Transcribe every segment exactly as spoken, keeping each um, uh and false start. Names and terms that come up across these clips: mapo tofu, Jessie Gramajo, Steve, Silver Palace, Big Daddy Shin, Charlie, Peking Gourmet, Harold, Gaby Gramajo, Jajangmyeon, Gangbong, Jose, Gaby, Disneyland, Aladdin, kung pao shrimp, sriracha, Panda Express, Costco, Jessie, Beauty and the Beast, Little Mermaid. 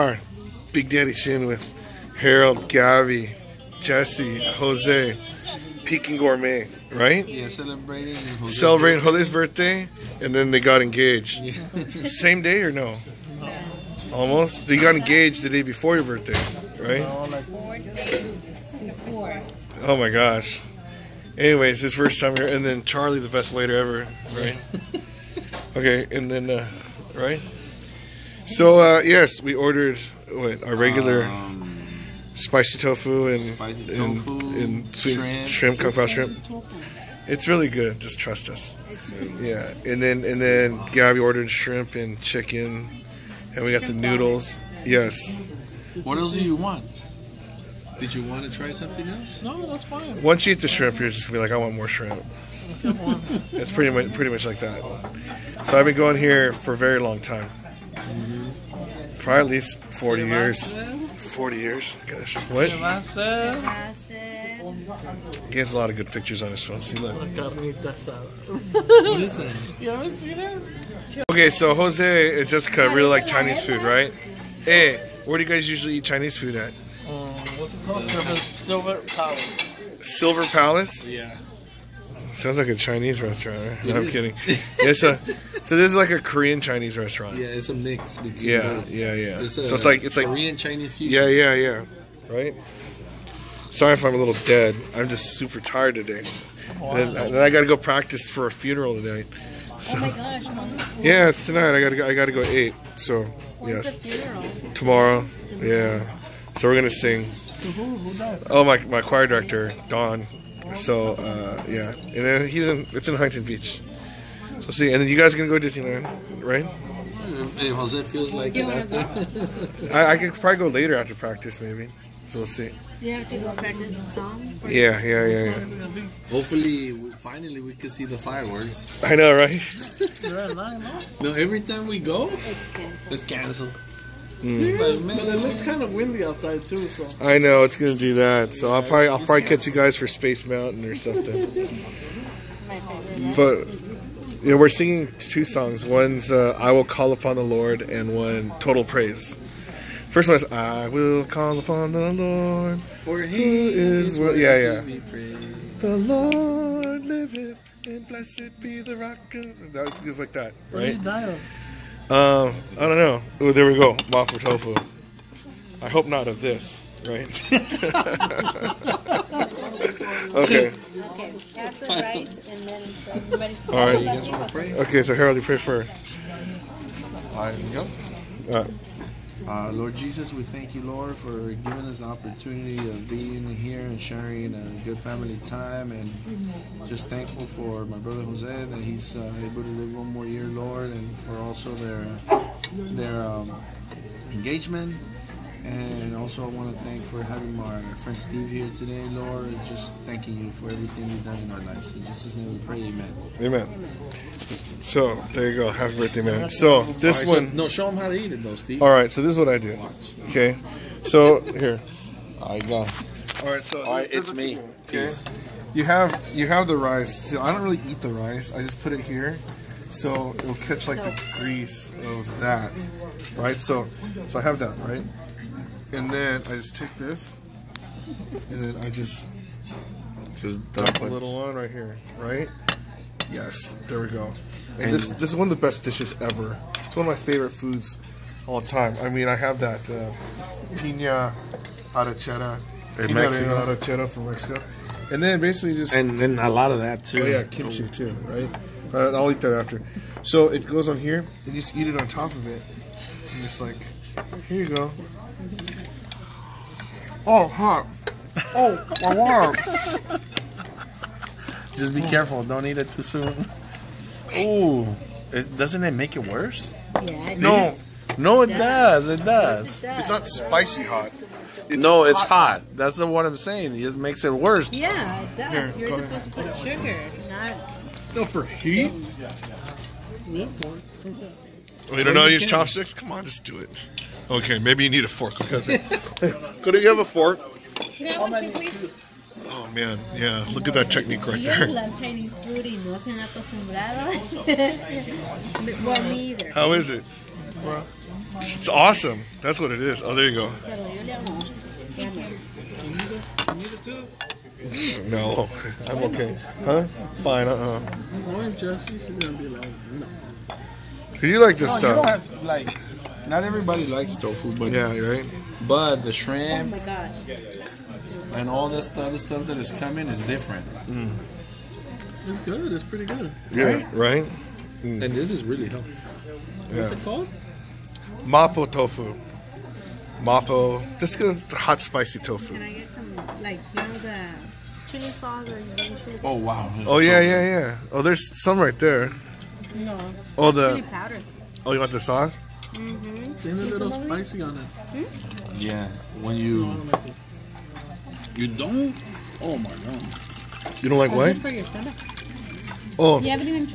Our Big Daddy Shin with Harold, Gaby, Jessie, Jose, Peking Gourmet, right? Yeah, celebrating Jose's Celebrating birthday. Jose's birthday, and then they got engaged. Yeah. Same day or no? No. Almost? They got engaged the day before your birthday, right? No, like four days before. Oh my gosh. Anyways, his first time here, and then Charlie, the best waiter ever, right? Okay, and then, uh, right? So, uh, yes, we ordered what, our regular um, spicy tofu and, spicy tofu, and, and sweet shrimp, shrimp kung pao shrimp. It's really good, just trust us. It's really yeah, good. and then and then Gabby ordered shrimp and chicken, and we got shrimp the noodles. Yes. What else do you want? Did you want to try something else? No, that's fine. Once you eat the shrimp, you're just gonna be like, I want more shrimp. It's pretty much pretty much like that. So I've been going here for a very long time. Probably at least forty years. Forty years. Gosh. What? He has a lot of good pictures on his phone. See that? What is that? You haven't seen it? Okay, so Jose and Jessica really like Chinese food, right? Hey, where do you guys usually eat Chinese food at? Um, what's it called? Silver, Silver Palace. Silver Palace? Yeah. Sounds like a Chinese restaurant, right? No, I'm is. kidding. It's a, so this is like a Korean Chinese restaurant. Yeah, it's a mix between Yeah, both. yeah, yeah. It's a, so it's like it's Korean like Korean Chinese fusion. Yeah, yeah, yeah. Right? Sorry if I'm a little dead. I'm just super tired today. Wow. And then, and then I gotta go practice for a funeral tonight. So, oh my gosh, wonderful. Yeah, it's tonight. I gotta go I gotta go at eight. So When's yes. the funeral? Tomorrow. Tomorrow. Yeah. So we're gonna sing. So who, who died? Oh my my choir director, Dawn. So, uh, yeah, and then he's in, it's in Huntington Beach. So see, and then you guys are going to go to Disneyland, right? Hey, Jose feels like it after. I, I could probably go later after practice, maybe. So we'll see. Do you have to go practice the song? Yeah, yeah, yeah, yeah. Hopefully, we, finally we can see the fireworks. I know, right? No, every time we go, it's canceled. Mm. But man, it looks kind of windy outside too. So I know it's gonna do that. So I'll probably I'll probably catch you guys for Space Mountain or something. But yeah, we're singing two songs. One's uh, "I Will Call Upon the Lord" and one "Total Praise." First one is "I Will Call Upon the Lord." For He is worthy yeah, yeah. to be praised. The Lord liveth, and blessed be the rock. Of... That goes like that, right? What did he die of? Um, I don't know. Oh, there we go. Mapo tofu. I hope not of this, right? Okay. Okay. That's the rice, and then everybody. All right. You guys want to pray? Okay. So Harold, you pray for. All right. Here we go. All right. Uh, Lord Jesus, we thank you, Lord, for giving us the opportunity of being here and sharing a good family time, and just thankful for my brother Jose that he's uh, able to live one more year, Lord, and for also their their um, engagement. And also I want to thank for having our friend Steve here today, Lord, just thanking you for everything you've done in our lives. In Jesus' name we pray, amen. Amen. So, there you go. Happy birthday, man. So, this right, one... So, no, show them how to eat it, though, Steve. All right, so this is what I do. Okay? So, here. All right, go. All right, so... All right, it's me. You okay? You have, you have the rice. See, I don't really eat the rice. I just put it here. So, it'll catch, like, the grease of that. Right? So, so I have that, right? And then I just take this, and then I just just dump a little one right here, right? Yes, there we go. And, and this this is one of the best dishes ever. It's one of my favorite foods all the time. I mean, I have that uh, piña arachera, piña arachera from Mexico, and then basically just and then a lot of that too. Oh yeah, kimchi too, right? Uh, I'll eat that after. So it goes on here, and you just eat it on top of it, and it's like, here you go. Oh, hot. Oh, my word. Just be careful. Don't eat it too soon. Ooh. It, doesn't it make it worse? Yeah. No. It no, it does. does. It does. It's not spicy hot. It's no, it's hot. hot. That's what I'm saying. It just makes it worse. Yeah, it does. Here, You're supposed ahead. to put sugar. Not... No, for heat? Yeah, yeah. You don't know how to use chopsticks? Come on, just do it. Okay, maybe you need a fork. Okay. Could you have a fork? Can I have one too, please? Oh man, yeah. Look at that technique right there. You guys love Chinese food and no se han acostumbrado. Well, me either. How is it? It's awesome. That's what it is. Oh, there you go. No, I'm okay. Huh? Fine. Uh-uh. You like this no, stuff. You don't have, like, not everybody likes tofu, but yeah, right. But the shrimp oh my gosh. and all this other stuff that is coming is different. Mm. It's good. It's pretty good. Yeah. Right. right? Mm. And this is really healthy. Yeah. What's it called? Mapo tofu. Mapo. This is hot spicy tofu. Can I get some, like, you know, the chili sauce or chili? Oh wow. Oh yeah, yeah, yeah. Oh, there's some right there. No. Oh the. Chili powder. Oh, you want the sauce? Mm-hmm. It's a little spicy on it. Hmm? Yeah. When you. You don't. Oh my god. You don't like what? Oh,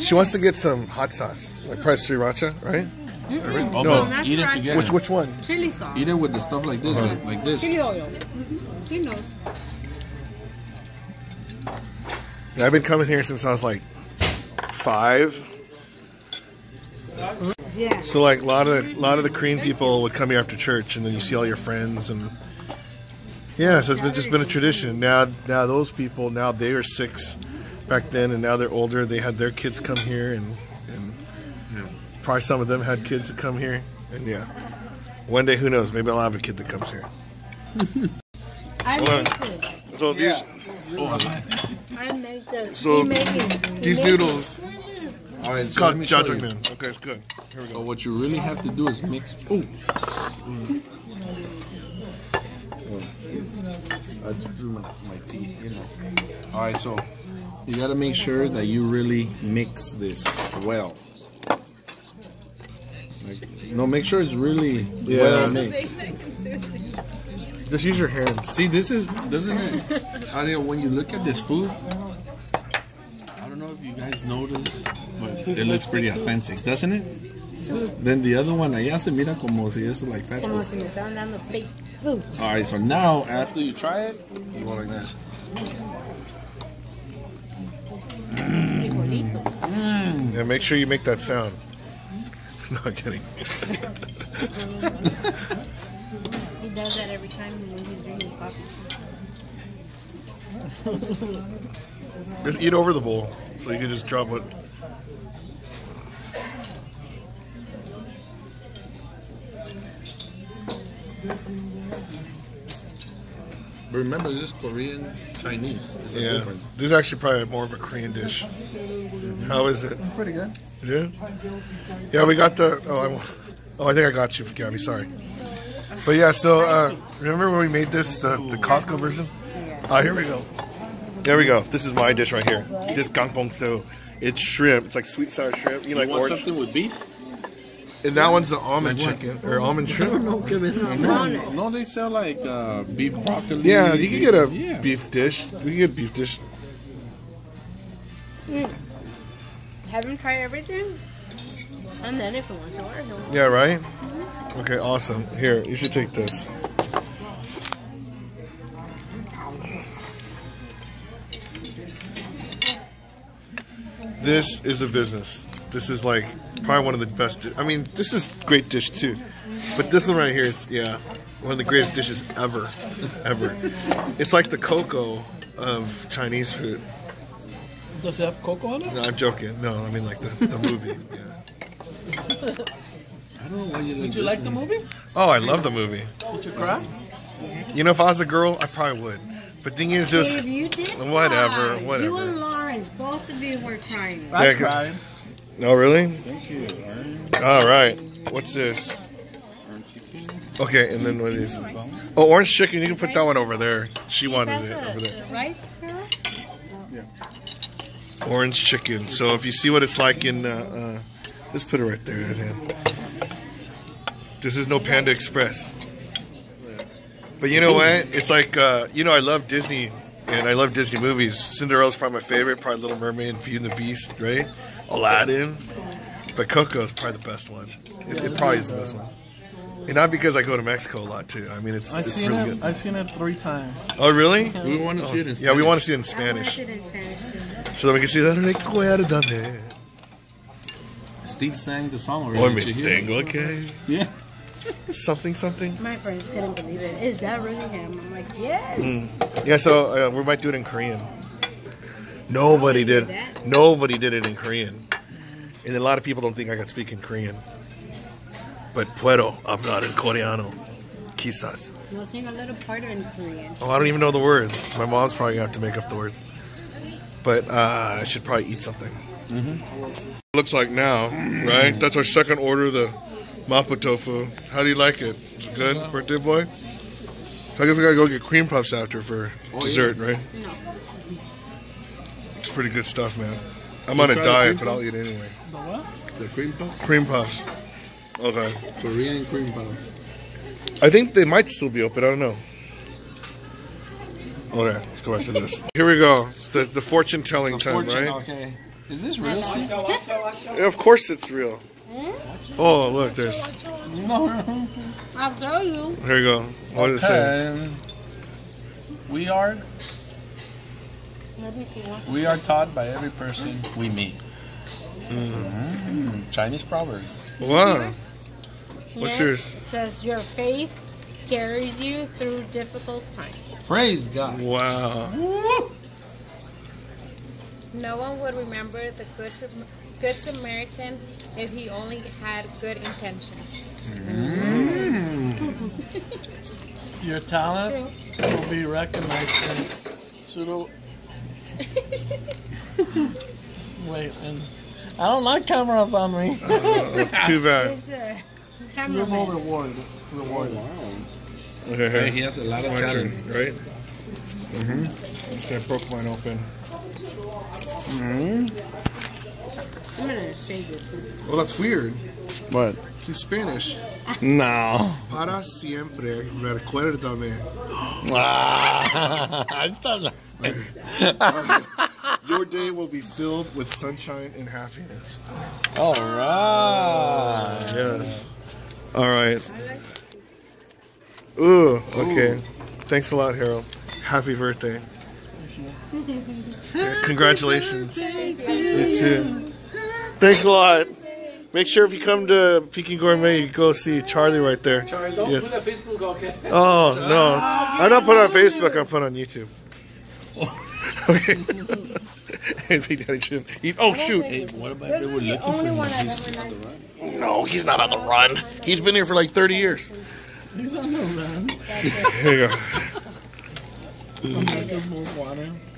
she wants to get some hot sauce, like pressed sriracha, right? Mm-hmm. Oh, no, eat it together. Which which one? Chili sauce. Eat it with the stuff like this, uh-huh. like this. Chili oil. Mm-hmm. He knows. Yeah, I've been coming here since I was like five. Yeah. So like a lot of a lot of the Korean people would come here after church, and then you see all your friends and. Yeah, so it's been, just been a tradition. Now, now those people, now they are six back then, and now they're older. They had their kids come here, and, and yeah. probably some of them had kids that come here. And yeah, one day, who knows, maybe I'll have a kid that comes here. I make so these, yeah. oh, I make those. So these noodles, all right, it's so called Jajangmyeon. Okay, it's good. Here we go. So what you really have to do is mix. Oh. Mm. I just threw my, my tea, you know. Alright, so you gotta make sure that you really mix this well. Like, no, make sure it's really yeah. well mixed. Just use your hands. See, this is, doesn't it? I mean, when you look at this food, I don't know if you guys notice, but it looks pretty authentic, doesn't it? Then the other one, allá se mira como si eso like fast food. Como si me estaban dando fake food. All right, so now after you try it, you go like this. Mm. Mm. Yeah, make sure you make that sound. No, I'm kidding. He does that every time when he's drinking coffee. Just eat over the bowl, so you can just drop it. But remember, this is Korean Chinese. It's yeah, different. This is actually probably more of a Korean dish. Mm-hmm. How is it? Pretty good. Yeah. Yeah, we got the. Oh, I. Oh, I think I got you, Gabby. Sorry. But yeah, so uh, remember when we made this the, the Costco version? Ah, uh, here we go. There we go. This is my dish right here. This gangbong, so it's shrimp. It's like sweet sour shrimp. You, you like want orange? Something with beef? And that one's the almond like chicken, or almond shrimp. No, no, no, they sell like uh, beef broccoli. Yeah, you can get a yeah. beef dish. We can get beef dish. Mm. Haven't tried everything? And then if it was order, yeah, right? Mm-hmm. Okay, awesome. Here, you should take this. This is the business. This is like probably one of the best. I mean, this is a great dish too, but this one right here is yeah, one of the greatest dishes ever, ever. It's like the cocoa of Chinese food. Does it have cocoa on it? No, I'm joking. No, I mean like the, the movie. Yeah. I don't know why you. Did like you like movie. the movie? Oh, I love the movie. Did you cry? You know, if I was a girl, I probably would. But thing is, just whatever, whatever. You and Lawrence, both of you were crying. I yeah, cried. No, really? Thank you. All right. What's this? Orange chicken. Okay, and then what is it? Oh, orange chicken. You can put that one over there. She wanted it over there. Rice? Yeah. Orange chicken. So if you see what it's like in, uh, uh, let's put it right there. Then. This is no Panda Express. But you know what? It's like, uh, you know, I love Disney, and I love Disney movies. Cinderella's probably my favorite. Probably Little Mermaid, Beauty and the Beast, right? Aladdin, but Coco's probably the best one. It, it probably is the best one, and not because I go to Mexico a lot too. I mean, it's, I've it's seen really it, good. I've seen it three times. Oh, really? We want to oh, see it in Spanish. Yeah, we want to see it in Spanish. It in Spanish so that we can see that. Steve sang the song already. Oh, me tengo que. Yeah. something something. My friends couldn't believe it. Is that really him? I'm like, yes. Mm. Yeah, so uh, we might do it in Korean. Nobody did. That. Nobody did it in Korean. And a lot of people don't think I can speak in Korean. But puedo hablar en coreano. Quizás. You'll sing a little part in Korean. Oh, I don't even know the words. My mom's probably going to have to make up the words. But uh, I should probably eat something. Mm-hmm. Looks like now, right? That's our second order of the mapo tofu. How do you like it? Is it good, birthday boy? So I guess we gotta go get cream puffs after for oh, dessert, yeah. right? No. It's pretty good stuff, man. I'm you on a diet, but I'll eat anyway. The what? The cream puffs? Cream puffs. Okay. Korean cream puffs. I think they might still be open, I don't know. Okay, let's go back to this. Here we go. The, the fortune telling the time, fortune, right? Okay. Is this real? Yeah, of course it's real. Hmm? Oh, look, there's... No. I'll tell you. Here we go. What does okay. it say? We are... We are taught by every person we meet. Mm. Mm. Chinese proverb. Wow. What's yours? It says, your faith carries you through difficult times. Praise God. Wow. Woo! No one would remember the good, good Samaritan if he only had good intentions. Mm. Your talent True. will be recognized in pseudo... Wait, and I don't like cameras on me. Uh, too bad. Suitable reward. Reward. Okay, hey, he has a lot of talent, right? Mm-hmm. So I broke mine open. Mm-hmm. I'm gonna shake it. Well, that's weird. What? It's in Spanish. No. Para siempre, recuérdame. Your day will be filled with sunshine and happiness. All right. Yes. All right. Ooh. Okay. Ooh. Thanks a lot, Harold. Happy birthday. Yeah, congratulations. Thank you. You too. Thanks a lot. Make sure if you come to Peking Gourmet, you go see Charlie right there. Charlie, don't yes. put on Facebook, okay? Oh, no. I don't put on Facebook, I put on YouTube. Okay. Big Daddy Shin. Oh, shoot. Hey, what about they were looking for him? He's on the run. No, he's not on the run. He's been here for like thirty years. He's on the run. Here you go. I'm going to move water.